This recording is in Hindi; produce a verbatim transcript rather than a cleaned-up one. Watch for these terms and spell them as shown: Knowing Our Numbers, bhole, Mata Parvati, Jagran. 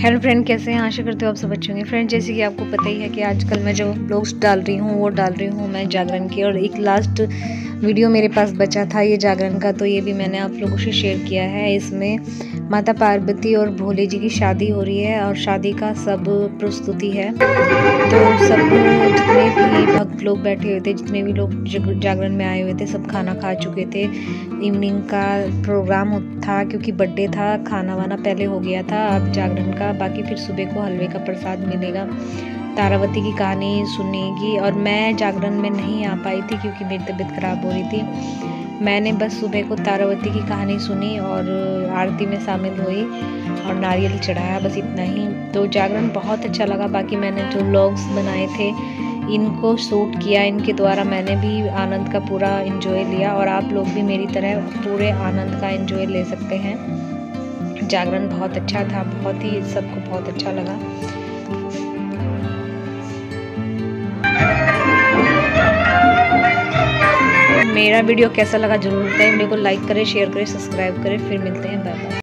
हेलो फ्रेंड, कैसे हैं? आशा करते हो आप सब अच्छे होंगे। फ्रेंड, जैसे कि आपको पता ही है कि आजकल मैं जो ब्लॉग्स डाल रही हूँ वो डाल रही हूँ मैं जागरण की, और एक लास्ट वीडियो मेरे पास बचा था ये जागरण का, तो ये भी मैंने आप लोगों से शेयर किया है। इसमें माता पार्वती और भोले जी की शादी हो रही है और शादी का सब प्रस्तुति है। तो सब जितने भी भक्त लोग बैठे हुए थे, जितने भी लोग जागरण में आए हुए थे, सब खाना खा चुके थे। इवनिंग का प्रोग्राम था क्योंकि बर्थडे था, खाना वाना पहले हो गया था अब जागरण का, बाकी फिर सुबह को हलवे का प्रसाद मिलेगा, तारावती की कहानी सुनेगी। और मैं जागरण में नहीं आ पाई थी क्योंकि मेरी तबीयत ख़राब हो रही थी। मैंने बस सुबह को तारावती की कहानी सुनी और आरती में शामिल हुई और नारियल चढ़ाया, बस इतना ही। तो जागरण बहुत अच्छा लगा। बाकी मैंने जो व्लॉग्स बनाए थे इनको शूट किया, इनके द्वारा मैंने भी आनंद का पूरा एंजॉय लिया, और आप लोग भी मेरी तरह पूरे आनंद का एंजॉय ले सकते हैं। जागरण बहुत अच्छा था, बहुत ही सबको बहुत अच्छा लगा। मेरा वीडियो कैसा लगा जरूर बताएं। वीडियो को लाइक करें, शेयर करें, सब्सक्राइब करें। फिर मिलते हैं, बाय बाय।